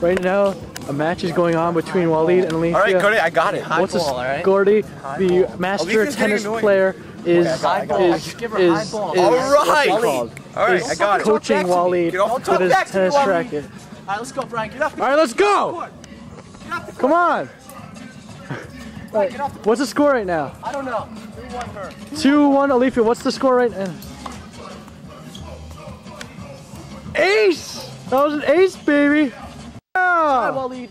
Right now, a match is going on between Waleed and Alifiya. All right, Gordie, I got it. Gordie, the master tennis player, is all right. I got it. Coaching Waleed with his tennis racket. All right, let's go, Brian. Get off the court. All right, let's go. Come on. Right. What's the score right now? I don't know. 3-1 Alifiya. What's the score right now? Ace! That was an ace, baby! Yeah! Waleed.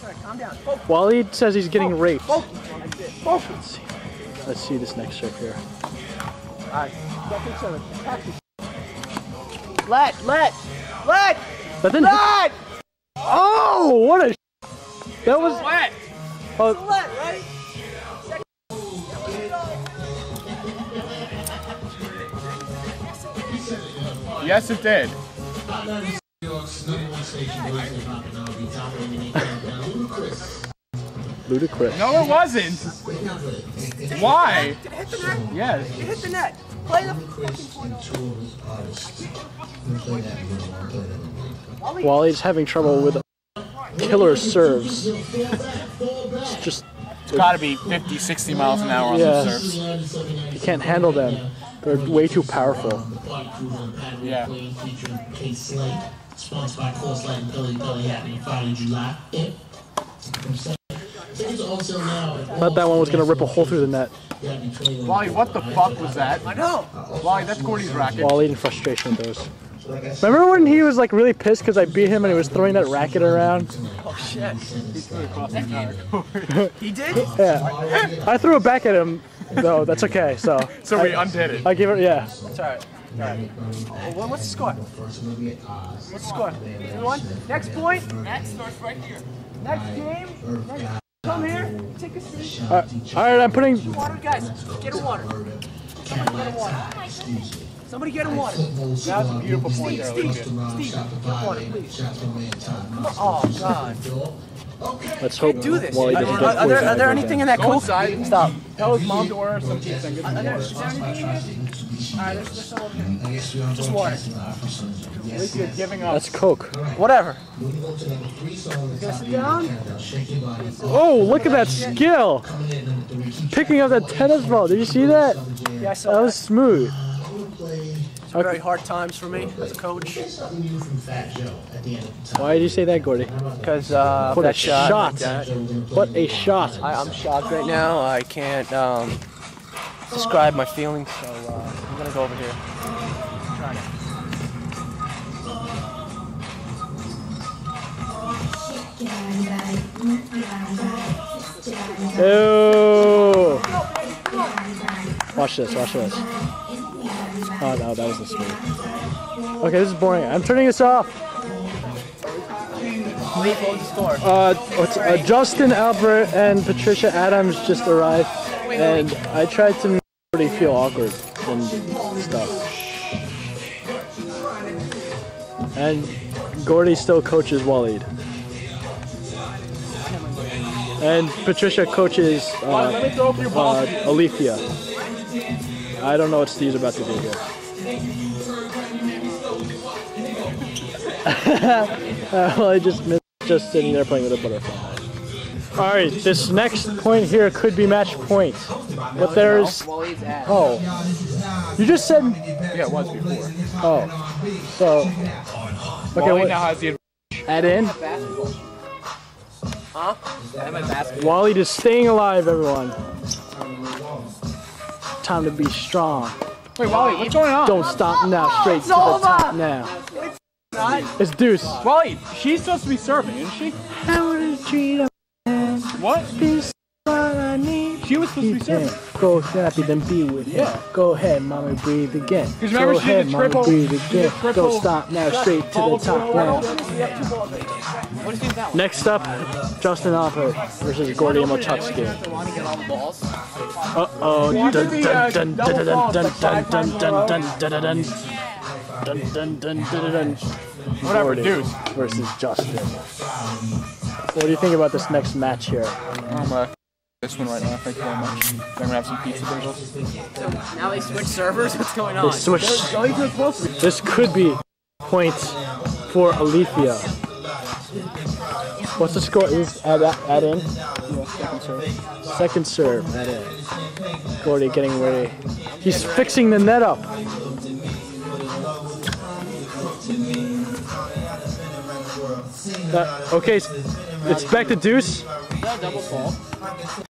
Sorry, calm down. Focus. Waleed says he's getting raped. Focus. Let's see this next trick here. Alright. Let! Oh! What a that was wet! Oh. It's wet, right? Yes, it did. Ludicrous. No, it wasn't. Why? Did it hit the net? Yes. It hit the net. Play the fucking Waleed's having trouble with killer serves. It's just. It's gotta be 50, 60 miles an hour on those serves. You can't handle them. They're way too powerful. Yeah. Thought that one was gonna rip a hole through the net. Wally, what the fuck was that? I know. Wally, that's Gordie's racket. Wally in frustration with those. Remember when he was like really pissed because I beat him and he was throwing that racket around? Oh shit! He threw across the net. He did? Yeah. I threw it back at him. No, that's okay. So we undid it. I give it, yeah. It's alright. Alright. Oh, what's the score? What's the score? 3-1. Next point. Next starts right here. Next game. Next. Come here. Take a seat. Alright, I'm putting. Water, guys. Get a water. Somebody get a water. Somebody get a water. That was a beautiful point there. Steve, get water, please. Come on. Oh God. Let's hope Wally doesn't get Are there anything in that cold side? Stop. Tell his mom to order some chips and get some water. Is there anything in this? Alright, there's some over here. Just water. You're giving up. That's Coke. Whatever. You gonna sit down? Oh, look at that skill! Picking up that tennis ball. Did you see that? Yeah, I saw that. That was smooth. Okay. Very hard times for me as a coach. Why did you say that, Gordie? Because that shot. What a shot! I'm shocked right now. I can't describe my feelings, so I'm gonna go over here. Try it. Ew! Watch this. Watch this. Oh no, that was the score. Okay, this is boring. I'm turning this off. Justin Albert and Patricia Adams just arrived, and I tried to make everybody feel awkward and stuff. And Gordie still coaches Waleed. And Patricia coaches Alifiya. I don't know what Steve's about to do here. Well, I just missed just sitting there playing with a butterfly. Alright, this next point here could be match point. But there's... Oh. You just said... Yeah, it was before. Oh. So... Okay, Wally now has the advantage. Add in? Huh? I have basketball. Wally just staying alive, everyone. Time to be strong. Wait, Wally, what's going on? Don't stop now, straight to the top now. It's not. It's deuce. Wally, she's supposed to be serving, isn't she? I want to treat him. What? She was supposed to be serving. Go snappy, then be with him. Yeah. Go ahead, mommy, breathe again. Go ahead, mommy, breathe again. Go stop now, straight to the top now. Next up, Justin Offo versus Gordie Milchutsky. Uh-oh. Whatever, dude. Versus Justin. What do you think about this next match here? This one right now, thank you very much. I'm gonna have some pizza bagels. Now they switch servers? What's going on? They switched. This could be points for Alifiya. What's the score? Is add in? Second serve. Add in. Gordie getting ready. He's fixing the net up. Okay, it's back to deuce.